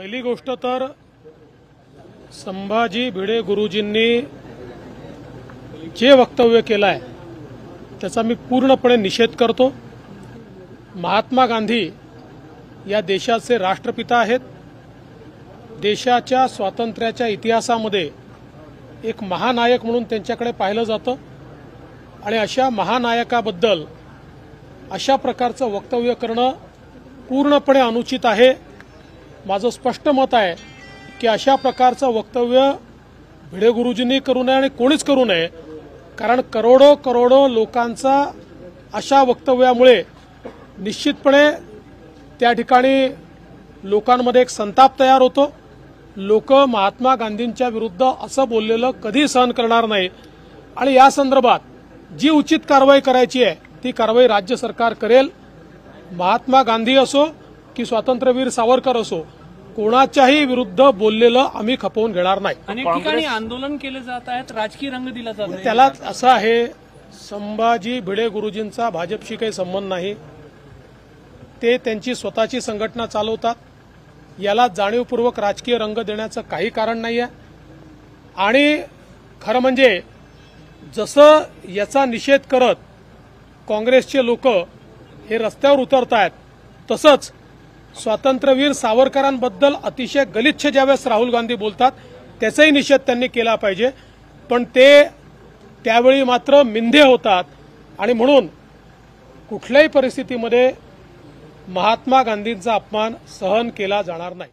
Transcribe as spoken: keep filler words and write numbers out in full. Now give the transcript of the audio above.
पहिली गोष्ट तर संभाजी भिडे गुरुजींनी जे वक्तव्य केलं आहे त्याचा मी पूर्णपणे निषेध करतो। महात्मा गांधी या देशाचे राष्ट्रपिता आहेत। देशाच्या स्वातंत्र्याच्या इतिहासामध्ये एक महानायक म्हणून त्यांच्याकडे पाहिलं जातं आणि अशा महानायकाबद्दल अशा प्रकारचं वक्तव्य करणं पूर्णपणे अनुचित आहे। माझं स्पष्ट मत आहे की अशा प्रकारचं वक्तव्य भिडे गुरुजींनी करू नये आणि कोणीच करू नये, कारण करोडो करोडो लोकांचा अशा वक्तव्यामुळे निश्चितपणे त्या ठिकाणी लोकांमध्ये एक संताप तयार होतो। लोक महात्मा गांधींच्या विरुद्ध असं बोललेलं कधी सहन करणार नाही आणि या संदर्भात जी उचित कारवाई करायची आहे ती कारवाई राज्य सरकार करेल। महात्मा गांधी असो की स्वातंत्र्यवीर सावरकर असो, कोणाच्याही विरुद्ध बोललेलं आम्ही खपवून घेणार नाही। अनेक ठिकाणी आंदोलन केले जात आहेत, राजकीय रंग दिला जात आहे, त्यालाच असं आहे। संभाजी भिडे गुरुजींचा भाजपशी काही संबंध नाही, ते त्यांची स्वतःची संघटना चालवतात। याला जाणीवपूर्वक राजकीय रंग देण्याचं काही कारण नाही आहे। आणि खरं म्हणजे जसं याचा निषेध करत काँग्रेसचे लोक हे रस्त्यावर उतरत आहेत, तसंच स्वातंत्र्यवीर सावरकरांबद्दल अतिशय गलिच्छ ज्यावेळेस राहुल गांधी बोलतात त्याचाही निषेध त्यांनी केला पाहिजे, पण ते त्यावेळी मात्र मिंधे होतात। आणि म्हणून कुठल्याही परिस्थितीमध्ये महात्मा गांधींचा अपमान सहन केला जाणार नाही।